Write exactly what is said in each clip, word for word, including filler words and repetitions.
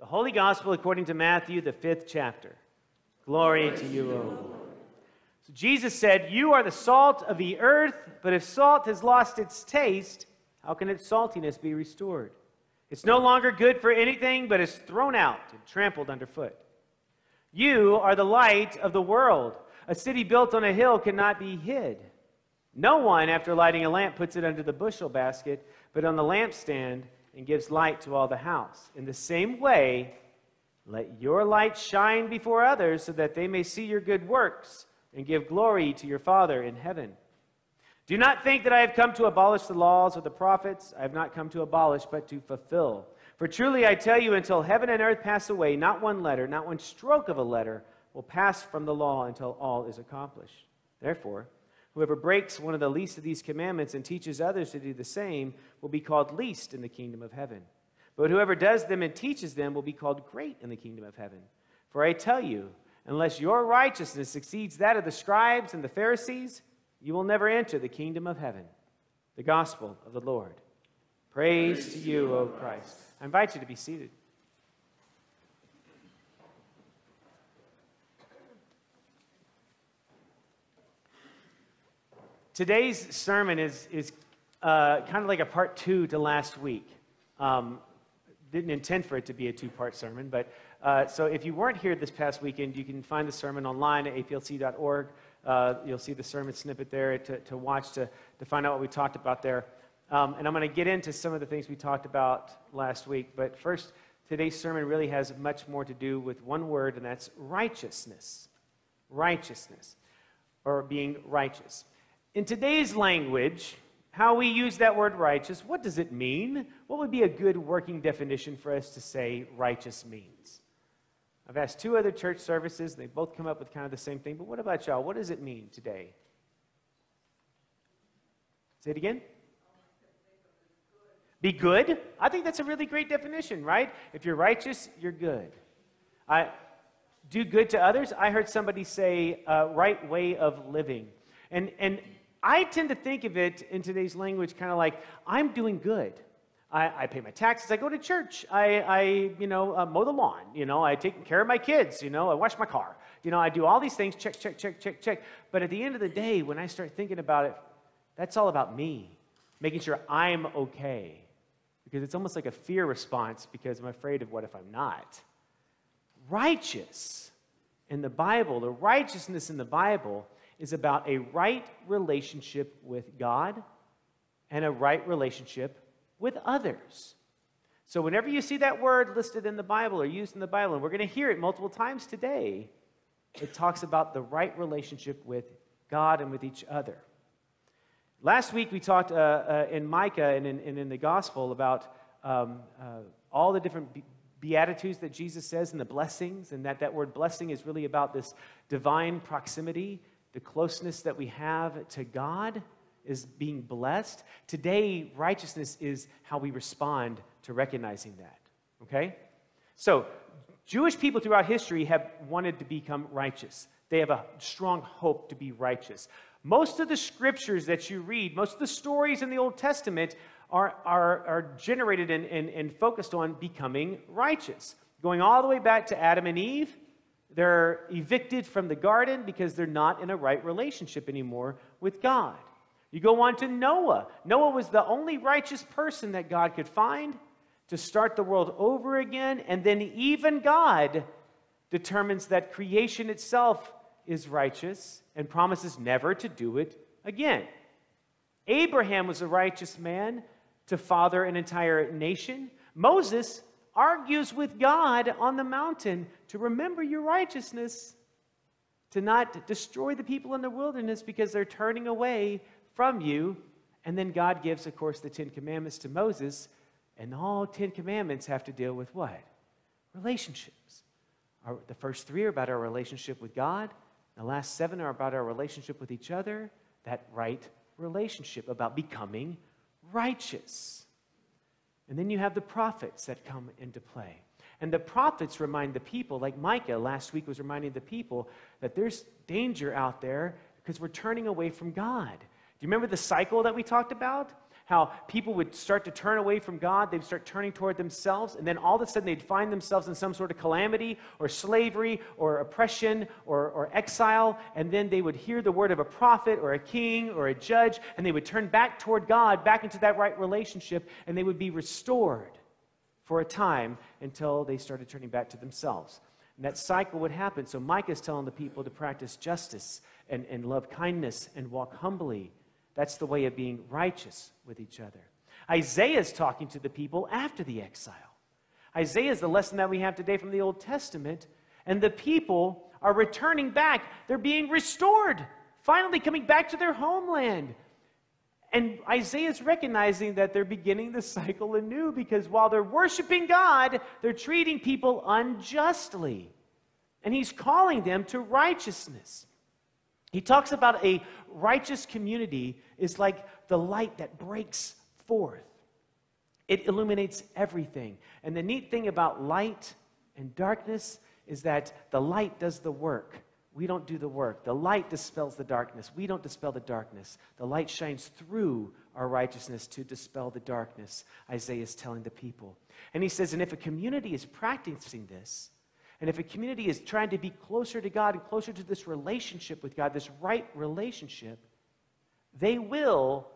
The Holy Gospel according to Matthew, the fifth chapter. Glory, Glory to you, O Lord. So Jesus said, "You are the salt of the earth, but if salt has lost its taste, how can its saltiness be restored? It's no longer good for anything, but is thrown out and trampled underfoot. You are the light of the world. A city built on a hill cannot be hid. No one, after lighting a lamp, puts it under the bushel basket, but on the lampstand, and gives light to all the house. In the same way, let your light shine before others, so that they may see your good works and give glory to your Father in heaven. Do not think that I have come to abolish the laws or the prophets. I have not come to abolish, but to fulfill. For truly I tell you, until heaven and earth pass away, not one letter, not one stroke of a letter will pass from the law until all is accomplished. Therefore, whoever breaks one of the least of these commandments and teaches others to do the same will be called least in the kingdom of heaven. But whoever does them and teaches them will be called great in the kingdom of heaven. For I tell you, unless your righteousness exceeds that of the scribes and the Pharisees, you will never enter the kingdom of heaven." The gospel of the Lord. Praise, Praise to you, O Christ. Christ. I invite you to be seated. Today's sermon is, is uh, kind of like a part two to last week. Um, didn't intend for it to be a two-part sermon, but uh, so if you weren't here this past weekend, you can find the sermon online at A P L C dot org. Uh, you'll see the sermon snippet there to, to watch, to, to find out what we talked about there. Um, and I'm going to get into some of the things we talked about last week, but first, today's sermon really has much more to do with one word, and that's righteousness. Righteousness, or being righteous. In today's language, how we use that word righteous, what does it mean? What would be a good working definition for us to say righteous means? I've asked two other church services, and they both come up with kind of the same thing, but what about y'all? What does it mean today? Say it again. Be good? I think that's a really great definition, right? If you're righteous, you're good. I, do good to others? I heard somebody say uh, right way of living. And, and I tend to think of it in today's language kind of like, I'm doing good. I, I pay my taxes, I go to church, I, I you know, uh, mow the lawn, you know, I take care of my kids, you know, I wash my car, you know, I do all these things, check, check, check, check, check. But at the end of the day, when I start thinking about it, that's all about me, making sure I'm okay. Because it's almost like a fear response, because I'm afraid of what if I'm not. Righteous in the Bible, the righteousness in the Bible is about a right relationship with God and a right relationship with others. So whenever you see that word listed in the Bible or used in the Bible, and we're going to hear it multiple times today, it talks about the right relationship with God and with each other. Last week we talked uh, uh, in Micah and in, and in the Gospel about um, uh, all the different be Beatitudes that Jesus says and the blessings, and that that word blessing is really about this divine proximity. The closeness that we have to God is being blessed. Today, righteousness is how we respond to recognizing that, okay? So, Jewish people throughout history have wanted to become righteous. They have a strong hope to be righteous. Most of the scriptures that you read, most of the stories in the Old Testament are, are, are generated and, and, and focused on becoming righteous. Going all the way back to Adam and Eve, they're evicted from the garden because they're not in a right relationship anymore with God. You go on to Noah. Noah was the only righteous person that God could find to start the world over again, and then even God determines that creation itself is righteous and promises never to do it again. Abraham was a righteous man to father an entire nation. Moses argues with God on the mountain to remember your righteousness, to not destroy the people in the wilderness because they're turning away from you. And then God gives, of course, the Ten Commandments to Moses, and all Ten Commandments have to deal with what? Relationships. Our, the first three are about our relationship with God. The last seven are about our relationship with each other, that right relationship, about becoming righteous. And then you have the prophets that come into play. And the prophets remind the people, like Micah last week was reminding the people, that there's danger out there because we're turning away from God. Do you remember the cycle that we talked about? how people would start to turn away from God, they'd start turning toward themselves, and then all of a sudden they'd find themselves in some sort of calamity or slavery or oppression or, or exile, and then they would hear the word of a prophet or a king or a judge, and they would turn back toward God, back into that right relationship, and they would be restored for a time until they started turning back to themselves. And that cycle would happen. So Micah is telling the people to practice justice and, and love kindness and walk humbly. That's the way of being righteous with each other. Isaiah is talking to the people after the exile. Isaiah is the lesson that we have today from the Old Testament. And the people are returning back. They're being restored, finally coming back to their homeland. And Isaiah is recognizing that they're beginning the cycle anew, because while they're worshiping God, they're treating people unjustly. And he's calling them to righteousness. He talks about a righteous community is like the light that breaks forth. It illuminates everything. And the neat thing about light and darkness is that the light does the work. We don't do the work. The light dispels the darkness. We don't dispel the darkness. The light shines through our righteousness to dispel the darkness, Isaiah is telling the people. And he says, and if a community is practicing this, and if a community is trying to be closer to God and closer to this relationship with God, this right relationship, they will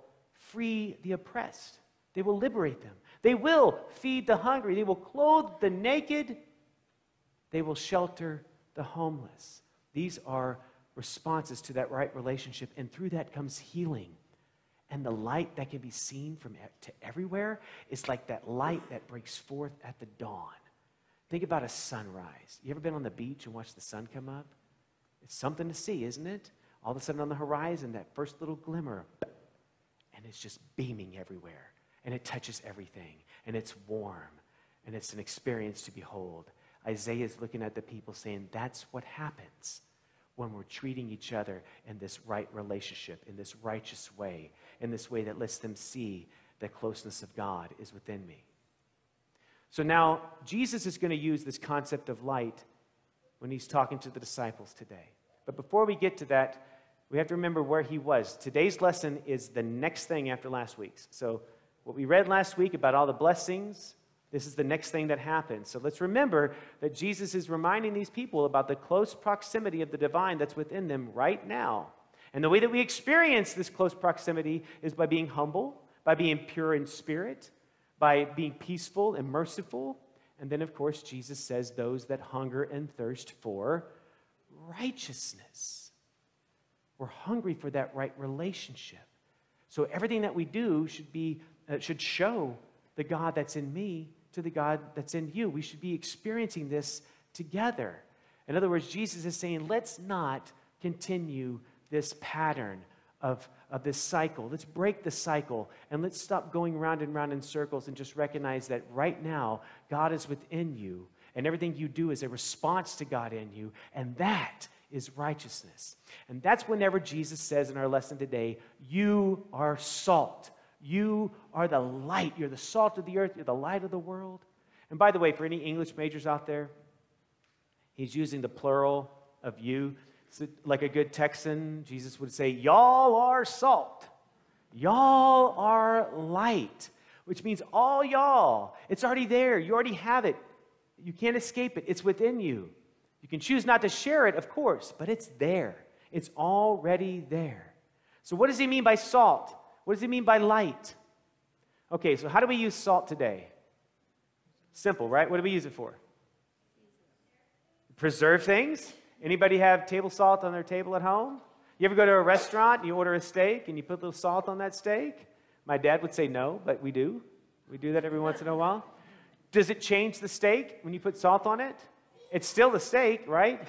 free the oppressed. They will liberate them. They will feed the hungry. They will clothe the naked. They will shelter the homeless. These are responses to that right relationship, and through that comes healing. And the light that can be seen from to everywhere is like that light that breaks forth at the dawn. Think about a sunrise. You ever been on the beach and watched the sun come up? It's something to see, isn't it? All of a sudden on the horizon, that first little glimmer, and it's just beaming everywhere, and it touches everything, and it's warm, and it's an experience to behold. Isaiah is looking at the people saying, that's what happens when we're treating each other in this right relationship, in this righteous way, in this way that lets them see the closeness of God is within me. So now, Jesus is going to use this concept of light when he's talking to the disciples today. But before we get to that, we have to remember where he was. Today's lesson is the next thing after last week's. So what we read last week about all the blessings, this is the next thing that happens. So let's remember that Jesus is reminding these people about the close proximity of the divine that's within them right now. And the way that we experience this close proximity is by being humble, by being pure in spirit, by being peaceful and merciful. And then, of course, Jesus says those that hunger and thirst for righteousness. We're hungry for that right relationship. So everything that we do should be, uh, should show the God that's in me to the God that's in you. We should be experiencing this together. In other words, Jesus is saying, let's not continue this pattern Of, of this cycle. Let's break the cycle, and let's stop going round and round in circles and just recognize that right now God is within you, and everything you do is a response to God in you, and that is righteousness. And that's whenever Jesus says in our lesson today, you are salt. You are the light. You're the salt of the earth. You're the light of the world. And by the way, for any English majors out there, he's using the plural of you. So like a good Texan, Jesus would say, y'all are salt. Y'all are light, which means all y'all. It's already there. You already have it. You can't escape it. It's within you. You can choose not to share it, of course, but it's there. It's already there. So what does he mean by salt? What does he mean by light? Okay, so how do we use salt today? Simple, right? What do we use it for? Preserve things. Anybody have table salt on their table at home? You ever go to a restaurant and you order a steak and you put a little salt on that steak? My dad would say no, but we do. We do that every once in a while. Does it change the steak when you put salt on it? It's still the steak, right?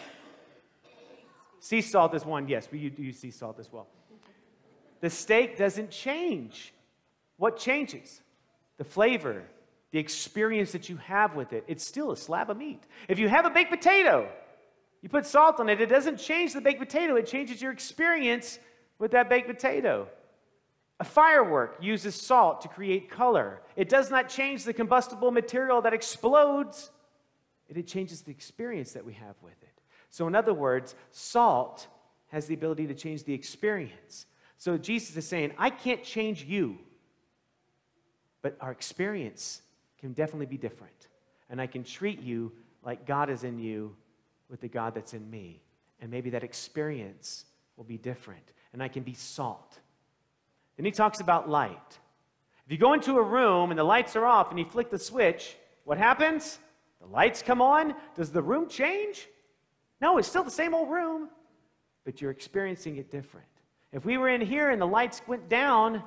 Sea salt is one, yes, we do use sea salt as well. The steak doesn't change. What changes? The flavor, the experience that you have with it. It's still a slab of meat. If you have a baked potato, you put salt on it, it doesn't change the baked potato. It changes your experience with that baked potato. A firework uses salt to create color. It does not change the combustible material that explodes. It changes the experience that we have with it. So in other words, salt has the ability to change the experience. So Jesus is saying, I can't change you. but our experience can definitely be different. And I can treat you like God is in you with the God that's in me. And maybe that experience will be different. And I can be salt. Then he talks about light. If you go into a room and the lights are off and you flick the switch, what happens? The lights come on. Does the room change? No, it's still the same old room, but you're experiencing it different. If we were in here and the lights went down,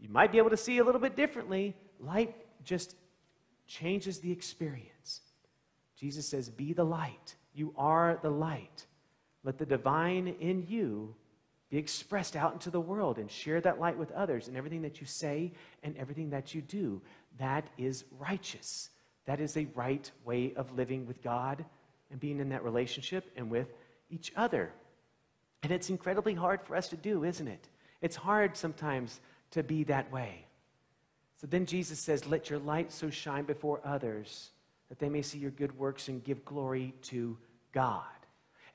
you might be able to see a little bit differently. Light just changes the experience. Jesus says, be the light. You are the light. Let the divine in you be expressed out into the world and share that light with others in everything that you say and everything that you do. That is righteous. That is a right way of living with God and being in that relationship and with each other. And it's incredibly hard for us to do, isn't it? It's hard sometimes to be that way. So then Jesus says, let your light so shine before others that they may see your good works and give glory to God.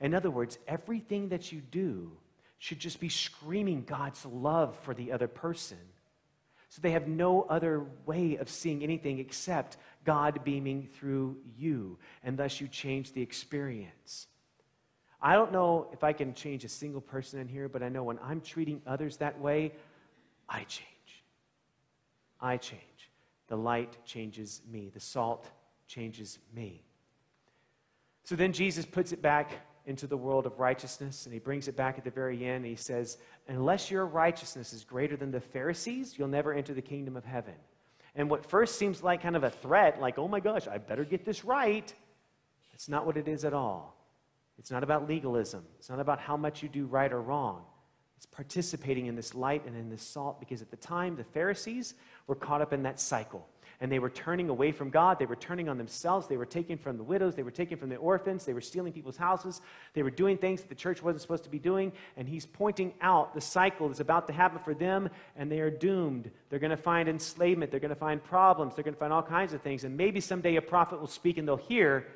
In other words, everything that you do should just be screaming God's love for the other person. So they have no other way of seeing anything except God beaming through you, and thus you change the experience. I don't know if I can change a single person in here, but I know when I'm treating others that way, I change. I change. The light changes me. The salt changes me. So then Jesus puts it back into the world of righteousness, and he brings it back at the very end, and he says, unless your righteousness is greater than the Pharisees, you'll never enter the kingdom of heaven. And what first seems like kind of a threat, like, oh my gosh, I better get this right, that's not what it is at all. It's not about legalism. It's not about how much you do right or wrong. It's participating in this light and in this salt, because at the time, the Pharisees were caught up in that cycle. And they were turning away from God. They were turning on themselves. They were taking from the widows. They were taking from the orphans. They were stealing people's houses. They were doing things that the church wasn't supposed to be doing. And he's pointing out the cycle that's about to happen for them, and they are doomed. They're going to find enslavement. They're going to find problems. They're going to find all kinds of things. And maybe someday a prophet will speak and they'll hear,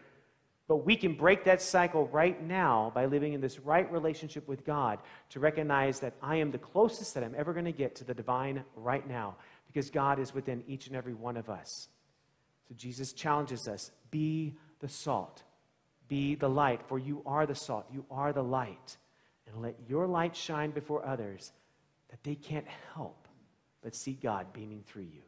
but we can break that cycle right now by living in this right relationship with God, to recognize that I am the closest that I'm ever going to get to the divine right now, because God is within each and every one of us. So Jesus challenges us, be the salt, be the light, for you are the salt, you are the light. And let your light shine before others that they can't help but see God beaming through you.